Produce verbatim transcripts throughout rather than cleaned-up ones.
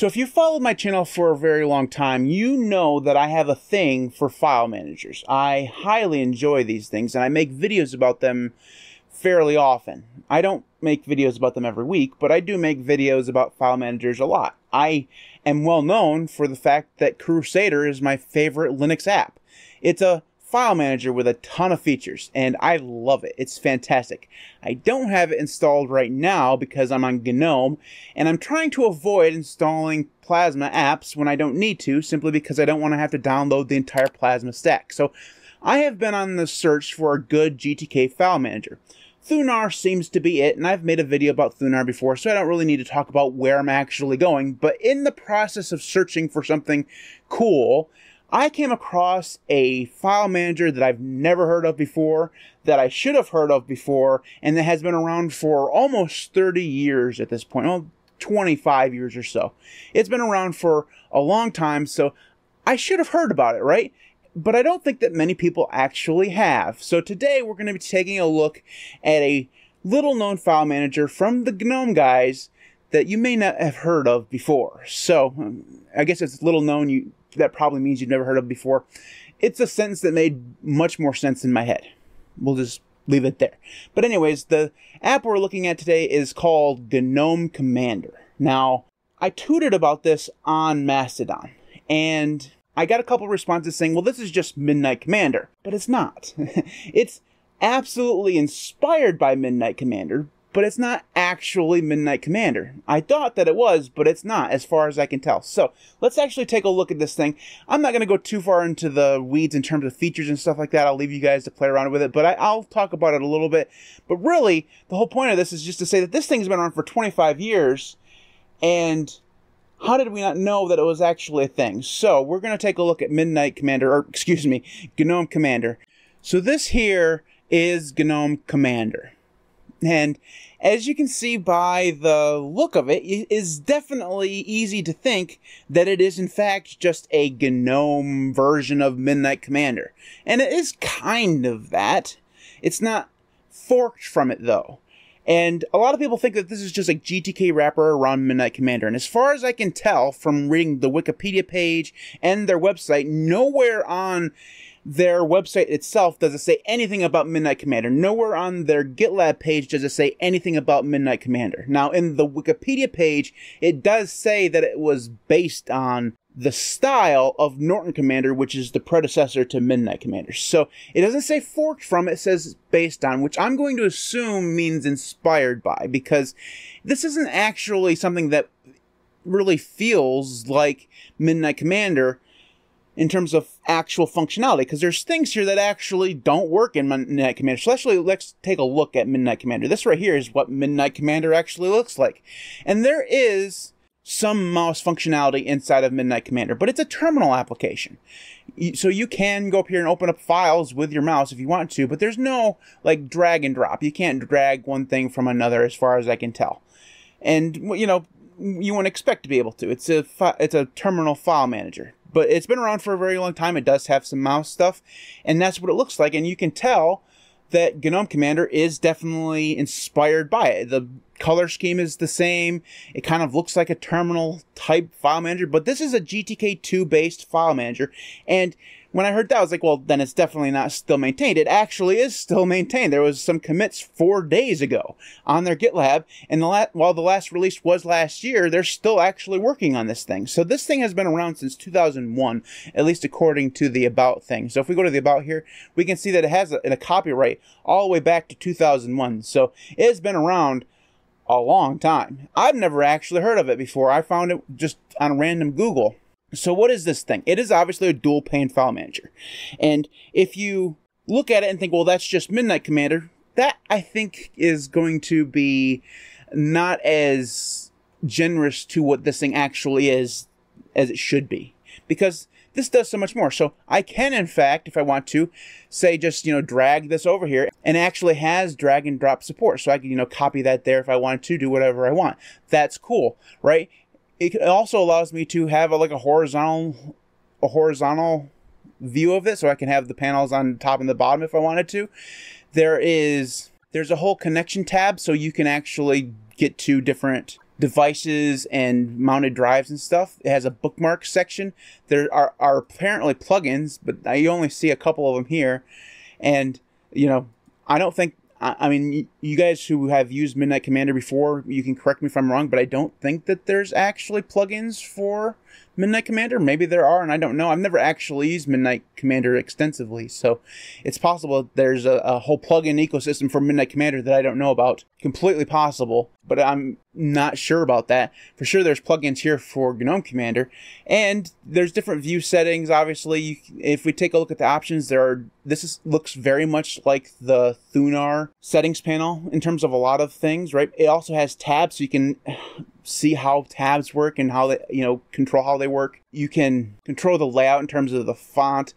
So if you followed my channel for a very long time, you know that I have a thing for file managers. I highly enjoy these things, and I make videos about them fairly often. I don't make videos about them every week, but I do make videos about file managers a lot. I am well known for the fact that Crusader is my favorite Linux app. It's a file manager with a ton of features, and I love it. It's fantastic. I don't have it installed right now because I'm on GNOME, and I'm trying to avoid installing Plasma apps when I don't need to, simply because I don't want to have to download the entire Plasma stack. So I have been on the search for a good G T K file manager. Thunar seems to be it, and I've made a video about Thunar before, so I don't really need to talk about where I'm actually going, but in the process of searching for something cool, I came across a file manager that I've never heard of before, that I should have heard of before, and that has been around for almost thirty years at this point, well, twenty-five years or so. It's been around for a long time, so I should have heard about it, right? But I don't think that many people actually have. So today we're going to be taking a look at a little known file manager from the GNOME guys that you may not have heard of before. So um, I guess it's little known, you, that probably means you've never heard of before. It's a sentence that made much more sense in my head. We'll just leave it there. But anyways, the app we're looking at today is called GNOME Commander. Now, I tweeted about this on Mastodon, and I got a couple responses saying, well, this is just Midnight Commander, but it's not. It's absolutely inspired by Midnight Commander, but it's not actually Midnight Commander. I thought that it was, but it's not, as far as I can tell. So let's actually take a look at this thing. I'm not going to go too far into the weeds in terms of features and stuff like that. I'll leave you guys to play around with it, but I, I'll talk about it a little bit. But really, the whole point of this is just to say that this thing's been around for twenty-five years, and how did we not know that it was actually a thing? So we're going to take a look at Midnight Commander, or excuse me, GNOME Commander. So this here is GNOME Commander. And as you can see by the look of it, it is definitely easy to think that it is in fact just a GNOME version of Midnight Commander. And it is kind of that. It's not forked from it though. And a lot of people think that this is just a G T K wrapper around Midnight Commander. And as far as I can tell from reading the Wikipedia page and their website, nowhere on their website itself does it say anything about Midnight Commander. Nowhere on their GitLab page does it say anything about Midnight Commander. Now, in the Wikipedia page, it does say that it was based on the style of Norton Commander, which is the predecessor to Midnight Commander. So it doesn't say forked from, it says based on, which I'm going to assume means inspired by, because this isn't actually something that really feels like Midnight Commander in terms of actual functionality, because there's things here that actually don't work in Midnight Commander. So actually, let's take a look at Midnight Commander. This right here is what Midnight Commander actually looks like. And there is some mouse functionality inside of Midnight Commander, but it's a terminal application. So you can go up here and open up files with your mouse if you want to, but there's no like drag and drop. You can't drag one thing from another as far as I can tell. And, you know, you wouldn't expect to be able to. It's a, it's a terminal file manager. But it's been around for a very long time. It does have some mouse stuff, and that's what it looks like. And you can tell that GNOME Commander is definitely inspired by it. The color scheme is the same. It kind of looks like a terminal type file manager, but this is a G T K two based file manager. And when I heard that, I was like, well, then it's definitely not still maintained. It actually is still maintained. There was some commits four days ago on their GitLab, and the la while the last release was last year, they're still actually working on this thing. So this thing has been around since two thousand one, at least according to the About thing. So if we go to the About here, we can see that it has a, a copyright all the way back to two thousand one. So it has been around a long time. I've never actually heard of it before. I found it just on random Google. So what is this thing? It is obviously a dual pane file manager. And if you look at it and think, well, that's just Midnight Commander, that I think is going to be not as generous to what this thing actually is as it should be, because this does so much more. So I can, in fact, if I want to, say just, you know, drag this over here, and it actually has drag and drop support. So I can, you know, copy that there if I wanted to, do whatever I want. That's cool, right? It also allows me to have a, like a horizontal, a horizontal view of it, so I can have the panels on top and the bottom if I wanted to. There is there's a whole connection tab, so you can actually get to different devices and mounted drives and stuff. It has a bookmark section. There are, are apparently plugins, but I only see a couple of them here. And, you know, I don't think, I, I mean, you guys who have used Midnight Commander before, you can correct me if I'm wrong, but I don't think that there's actually plugins for Midnight Commander. Maybe there are, and I don't know. I've never actually used Midnight Commander extensively, so it's possible there's a, a whole plugin ecosystem for Midnight Commander that I don't know about. Completely possible, but I'm not sure about that. For sure, there's plugins here for GNOME Commander, and there's different view settings. Obviously, you, if we take a look at the options, there are. This is, looks very much like the Thunar settings panel in terms of a lot of things, right? It also has tabs, so you can see how tabs work and how they, you know, control how they work. You can control the layout in terms of the font.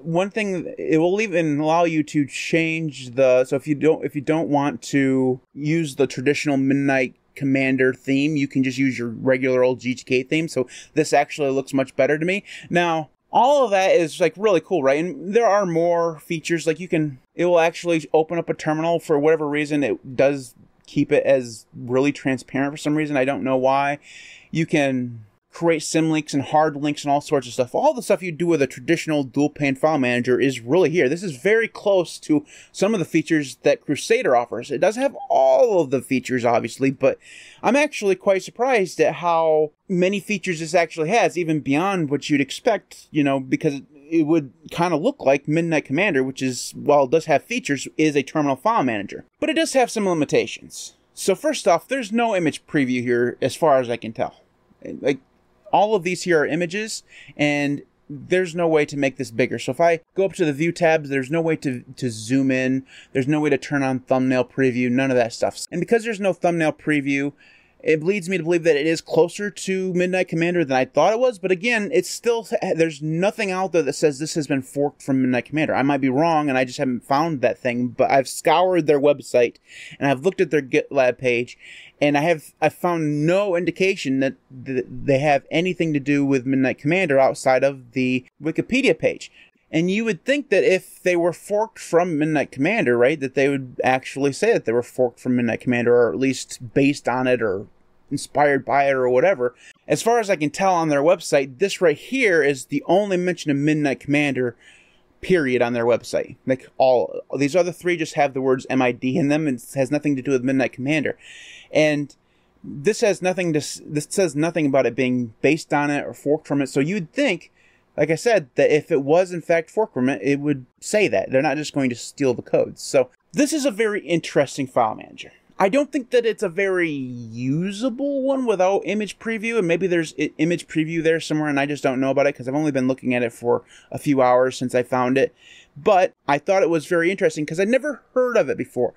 One thing, it will even allow you to change the, so if you don't, if you don't want to use the traditional Midnight Commander theme, you can just use your regular old G T K theme. So this actually looks much better to me. Now, all of that is like really cool, right? And there are more features, like you can, it will actually open up a terminal. For whatever reason, it does keep it as really transparent for some reason. I don't know why. You can create symlinks and hard links and all sorts of stuff. All the stuff you do with a traditional dual pane file manager is really here. This is very close to some of the features that Crusader offers. It doesn't have all of the features, obviously, but I'm actually quite surprised at how many features this actually has, even beyond what you'd expect, you know, because it would kind of look like Midnight Commander, which is, while it does have features, is a terminal file manager. But it does have some limitations. So first off, there's no image preview here as far as I can tell. Like, all of these here are images, and there's no way to make this bigger. So if I go up to the view tabs, there's no way to, to zoom in. There's no way to turn on thumbnail preview, none of that stuff. And because there's no thumbnail preview, it leads me to believe that it is closer to Midnight Commander than I thought it was. But again, it's still, there's nothing out there that says this has been forked from Midnight Commander. I might be wrong, and I just haven't found that thing. But I've scoured their website, and I've looked at their GitLab page, and I have I found no indication that th they have anything to do with Midnight Commander outside of the Wikipedia page. And you would think that if they were forked from Midnight Commander, right, that they would actually say that they were forked from Midnight Commander, or at least based on it, or inspired by it, or whatever. As far as I can tell on their website, this right here is the only mention of Midnight Commander, period, on their website. Like, all these other three just have the words M I D in them, and it has nothing to do with Midnight Commander. And this has nothing to, this says nothing about it being based on it or forked from it. So you'd think, like I said, that if it was in fact forked from it, it would say that. They're not just going to steal the codes. So this is a very interesting file manager. I don't think that it's a very usable one without image preview, and maybe there's image preview there somewhere and I just don't know about it because I've only been looking at it for a few hours since I found it. But I thought it was very interesting because I'd never heard of it before.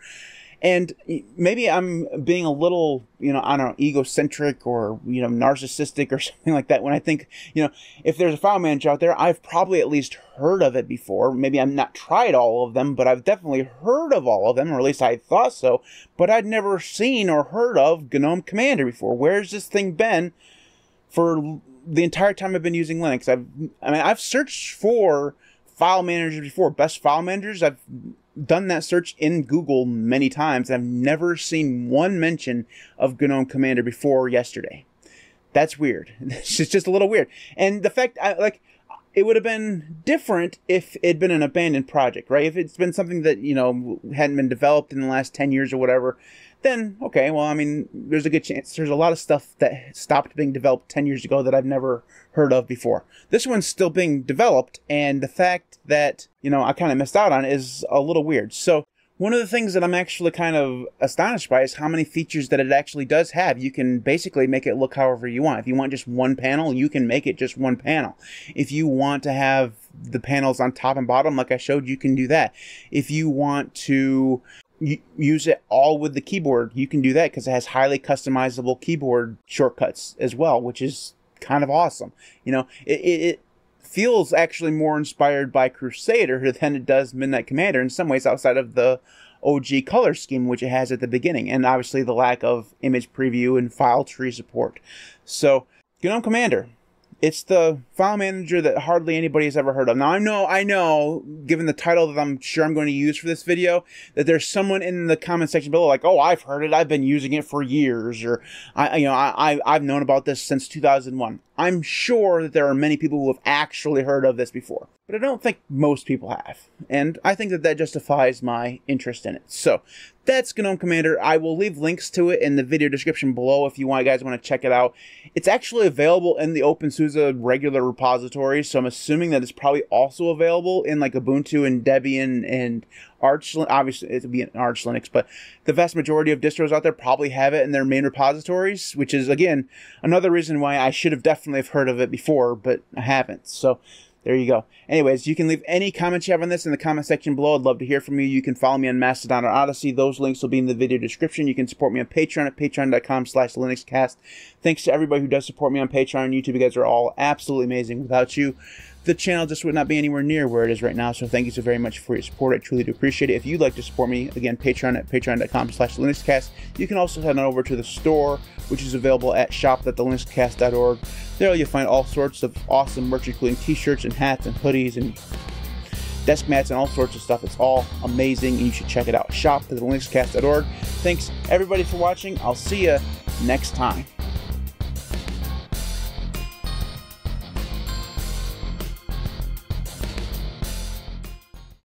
And maybe I'm being a little, you know, I don't know, egocentric or, you know, narcissistic or something like that when I think, you know, if there's a file manager out there, I've probably at least heard of it before. Maybe I've not tried all of them, but I've definitely heard of all of them, or at least I thought so. But I'd never seen or heard of GNOME Commander before. Where's this thing been for the entire time I've been using Linux? I've, I mean, I've searched for file managers before, best file managers. I've done that search in Google many times, and I've never seen one mention of GNOME Commander before yesterday. That's weird. It's just a little weird. And the fact, I, like, it would have been different if it'd been an abandoned project, right? If it's been something that, you know, hadn't been developed in the last ten years or whatever, then, okay, well, I mean, there's a good chance. There's a lot of stuff that stopped being developed ten years ago that I've never heard of before. This one's still being developed, and the fact that, you know, I kind of missed out on it is a little weird. So one of the things that I'm actually kind of astonished by is how many features that it actually does have. You can basically make it look however you want. If you want just one panel, you can make it just one panel. If you want to have the panels on top and bottom, like I showed, you can do that. If you want to use it all with the keyboard, you can do that because it has highly customizable keyboard shortcuts as well, which is kind of awesome. You know, it, it, it feels actually more inspired by Crusader than it does Midnight Commander in some ways, outside of the O G color scheme which it has at the beginning, and obviously the lack of image preview and file tree support. So GNOME Commander, It's the file manager that hardly anybody has ever heard of. Now, I know, I know, given the title that I'm sure I'm going to use for this video, that there's someone in the comment section below like, oh, I've heard it. I've been using it for years. Or, I, you know, I, I've known about this since two thousand one. I'm sure that there are many people who have actually heard of this before, but I don't think most people have. And I think that that justifies my interest in it. So that's GNOME Commander. I will leave links to it in the video description below if you want, guys want to check it out. It's actually available in the OpenSUSE regular repository, so I'm assuming that it's probably also available in like Ubuntu and Debian and Arch. Obviously, it would be in Arch Linux, but the vast majority of distros out there probably have it in their main repositories, which is, again, another reason why I should have definitely have heard of it before, but I haven't. So there you go. Anyways, you can leave any comments you have on this in the comment section below. I'd love to hear from you. You can follow me on Mastodon or Odyssey. Those links will be in the video description. You can support me on Patreon at patreon dot com slash linuxcast. Thanks to everybody who does support me on Patreon and YouTube. You guys are all absolutely amazing. Without you, the channel just would not be anywhere near where it is right now. So thank you so very much for your support. I truly do appreciate it. If you'd like to support me, again, Patreon at patreon dot com slash linuxcast. You can also head on over to the store, which is available at shop dot the linuxcast dot org. There you'll find all sorts of awesome merch, including t-shirts and hats and hoodies and desk mats and all sorts of stuff. It's all amazing, and you should check it out. shop dot the linuxcast dot org. Thanks, everybody, for watching. I'll see you next time.